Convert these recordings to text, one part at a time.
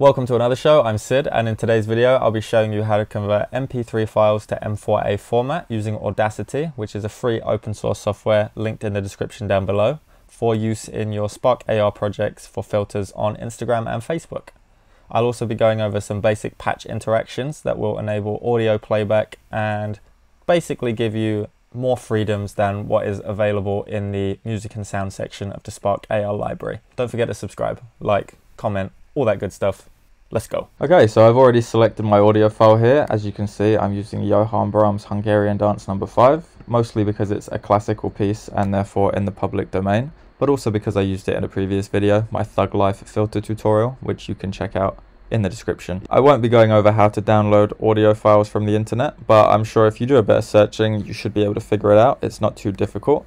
Welcome to another show, I'm Sid, and in today's video I'll be showing you how to convert MP3 files to M4A format using Audacity, which is a free open source software linked in the description down below for use in your Spark AR projects for filters on Instagram and Facebook. I'll also be going over some basic patch interactions that will enable audio playback and basically give you more freedoms than what is available in the music and sound section of the Spark AR library. Don't forget to subscribe, like, comment, all that good stuff. Let's go. Okay, so I've already selected my audio file here. As you can see, I'm using Johann Brahms' Hungarian Dance No. 5, mostly because it's a classical piece and therefore in the public domain, but also because I used it in a previous video, my Thug Life filter tutorial, which you can check out in the description. I won't be going over how to download audio files from the internet, but I'm sure if you do a bit of searching, you should be able to figure it out. It's not too difficult.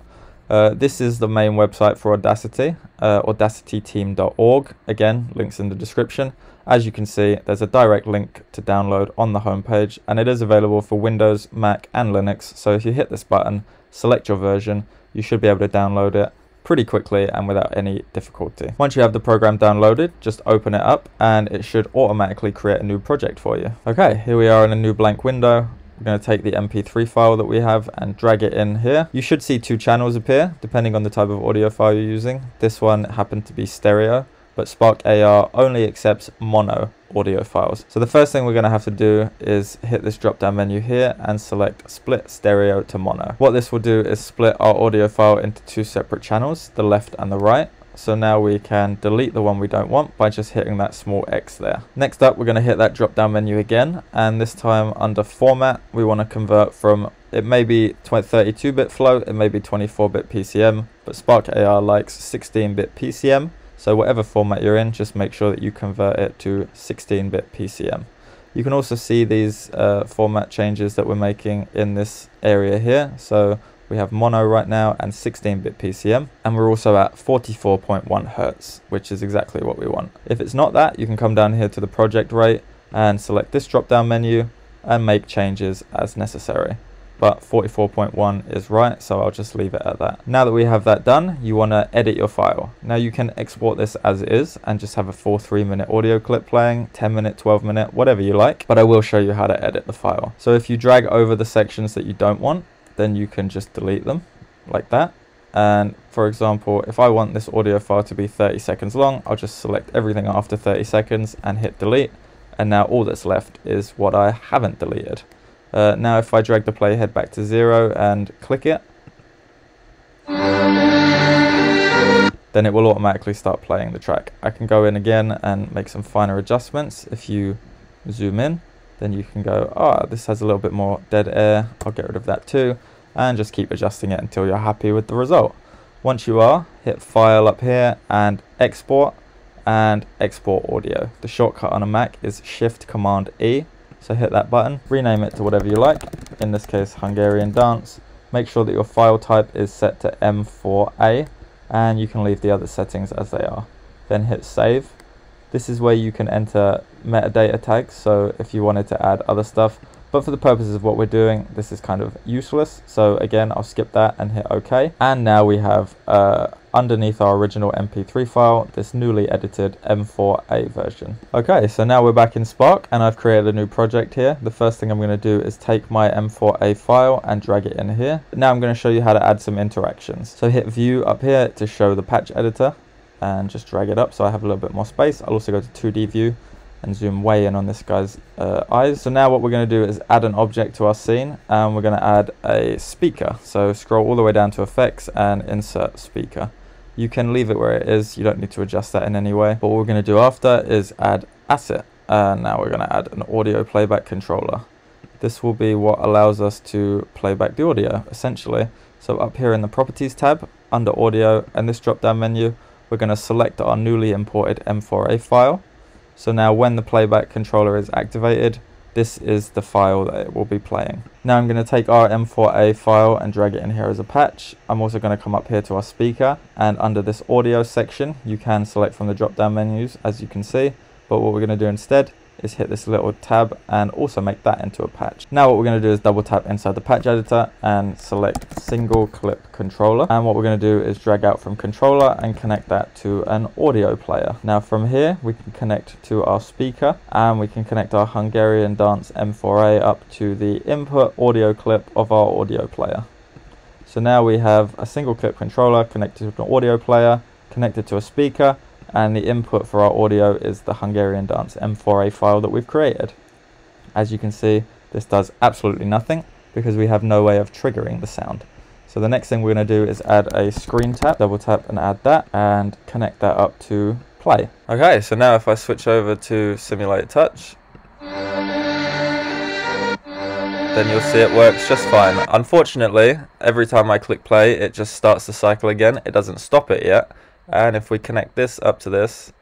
This is the main website for Audacity, audacityteam.org. Again, links in the description. As you can see, there's a direct link to download on the homepage, and it is available for Windows, Mac, and Linux. So if you hit this button, select your version, you should be able to download it pretty quickly and without any difficulty. Once you have the program downloaded, just open it up, and it should automatically create a new project for you. Okay, here we are in a new blank window. We're going to take the MP3 file that we have and drag it in here. You should see two channels appear, depending on the type of audio file you're using. This one happened to be stereo, but Spark AR only accepts mono audio files. So the first thing we're going to have to do is hit this drop-down menu here and select split stereo to mono. What this will do is split our audio file into two separate channels, the left and the right. So now we can delete the one we don't want by just hitting that small X there. Next up, we're going to hit that drop down menu again, and this time under format, we want to convert from, it may be 32-bit float, it may be 24-bit PCM, but Spark AR likes 16-bit PCM. So whatever format you're in, just make sure that you convert it to 16-bit PCM. You can also see these format changes that we're making in this area here. So we have mono right now and 16-bit PCM, and we're also at 44.1 hertz, which is exactly what we want. If it's not that, you can come down here to the project rate and select this drop-down menu and make changes as necessary. But 44.1 is right, so I'll just leave it at that. Now that we have that done, you want to edit your file. Now you can export this as it is and just have a full 3-minute audio clip playing, 10-minute, 12-minute, whatever you like, but I will show you how to edit the file. So if you drag over the sections that you don't want, then you can just delete them like that. And for example, if I want this audio file to be 30 seconds long, I'll just select everything after 30 seconds and hit delete. And now all that's left is what I haven't deleted. Now if I drag the playhead back to 0 and click it, then it will automatically start playing the track. I can go in again and make some finer adjustments. If you zoom in, then you can go, oh, this has a little bit more dead air. I'll get rid of that too. And just keep adjusting it until you're happy with the result. Once you are, hit file up here and export audio. The shortcut on a Mac is Shift Command E. So hit that button, rename it to whatever you like. In this case, Hungarian Dance. Make sure that your file type is set to M4A, and you can leave the other settings as they are. Then hit save. This is where you can enter metadata tags, so if you wanted to add other stuff, but for the purposes of what we're doing, this is kind of useless. So again, I'll skip that and hit OK. And now we have underneath our original MP3 file, this newly edited M4A version. Okay, so now we're back in Spark and I've created a new project here. The first thing I'm going to do is take my M4A file and drag it in here. Now I'm going to show you how to add some interactions. So hit view up here to show the patch editor, and just drag it up so I have a little bit more space. I'll also go to 2D view and zoom way in on this guy's eyes. So now what we're going to do is add an object to our scene, and we're going to add a speaker. So scroll all the way down to effects and insert speaker. You can leave it where it is, you don't need to adjust that in any way. But what we're going to do after is add asset. And now we're going to add an audio playback controller. This will be what allows us to play back the audio, essentially. So up here in the properties tab, under audio, and this drop down menu, we're going to select our newly imported M4A file. So now when the playback controller is activated, this is the file that it will be playing. Now I'm going to take our M4A file and drag it in here as a patch. I'm also going to come up here to our speaker, and under this audio section, you can select from the drop down menus, as you can see. But what we're going to do instead is hit this little tab and also make that into a patch. Now what we're going to do is double tap inside the patch editor and select single clip controller, and what we're going to do is drag out from controller and connect that to an audio player. Now from here we can connect to our speaker and we can connect our Hungarian Dance M4A up to the input audio clip of our audio player. So now we have a single clip controller connected to an audio player, connected to a speaker, and the input for our audio is the Hungarian Dance M4A file that we've created. As you can see, this does absolutely nothing because we have no way of triggering the sound. So the next thing we're going to do is add a screen tap, double tap and add that, and connect that up to play. Okay, so now if I switch over to simulate touch, then you'll see it works just fine. Unfortunately, every time I click play, it just starts the cycle again. It doesn't stop it yet. And if we connect this up to this,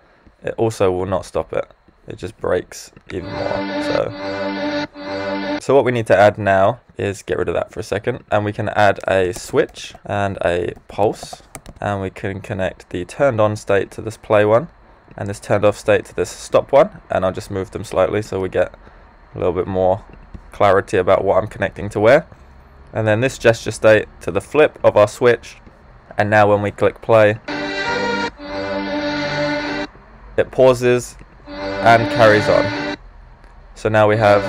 it also will not stop it. It just breaks even more. So what we need to add now is get rid of that for a second. And we can add a switch and a pulse. And we can connect the turned on state to this play one. And this turned off state to this stop one. And I'll just move them slightly so we get a little bit more clarity about what I'm connecting to where. And then this gesture state to the flip of our switch. And now when we click play, it pauses and carries on. So now we have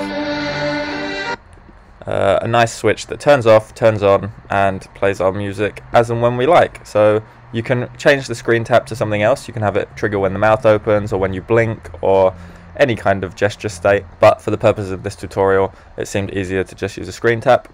a nice switch that turns off, turns on, and plays our music as and when we like. So you can change the screen tap to something else. You can have it trigger when the mouth opens or when you blink or any kind of gesture state. But for the purpose of this tutorial, it seemed easier to just use a screen tap.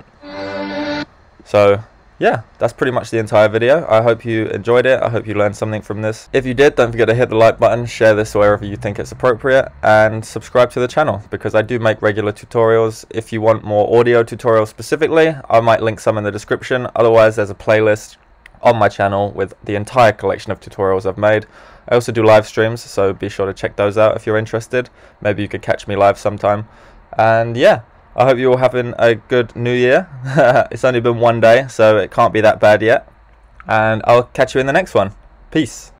So yeah, that's pretty much the entire video. I hope you enjoyed it. I hope you learned something from this. If you did, don't forget to hit the like button, share this wherever you think it's appropriate, and subscribe to the channel because I do make regular tutorials. If you want more audio tutorials specifically, I might link some in the description. Otherwise, there's a playlist on my channel with the entire collection of tutorials I've made. I also do live streams, so be sure to check those out if you're interested. Maybe you could catch me live sometime. And yeah, I hope you're all having a good new year. It's only been one day, so it can't be that bad yet. And I'll catch you in the next one. Peace.